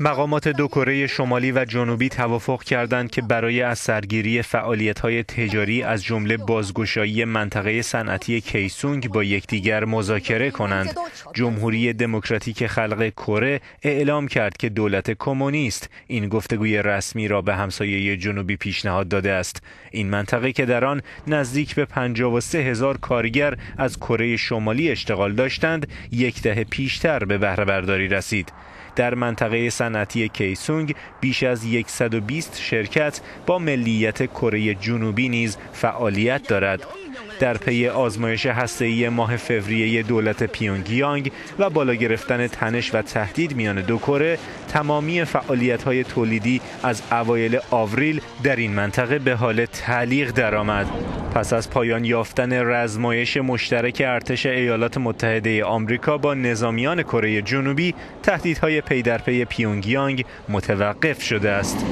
مقامات دو کره شمالی و جنوبی توافق کردند که برای از سرگیری فعالیت‌های تجاری از جمله بازگشایی منطقه صنعتی کیسونگ با یکدیگر مذاکره کنند. جمهوری دموکراتیک خلق کره اعلام کرد که دولت کمونیست این گفتگوی رسمی را به همسایه جنوبی پیشنهاد داده است. این منطقه که در آن نزدیک به 53000 کارگر از کره شمالی اشتغال داشتند، یک دهه پیشتر به بهره برداری رسید. در منطقه صنعتی کیسونگ بیش از 120 شرکت با ملیت کره جنوبی نیز فعالیت دارد. در پی آزمایش هسته‌ای ماه فوریه دولت پیونگ یانگ و بالا گرفتن تنش و تهدید میان دو کره، تمامی فعالیت‌های تولیدی از اوایل آوریل در این منطقه به حال تعلیق درآمد. پس از پایان یافتن رزمایش مشترک ارتش ایالات متحده آمریکا با نظامیان کره جنوبی، تهدیدهای پی در پی پیونگ یانگ متوقف شده است.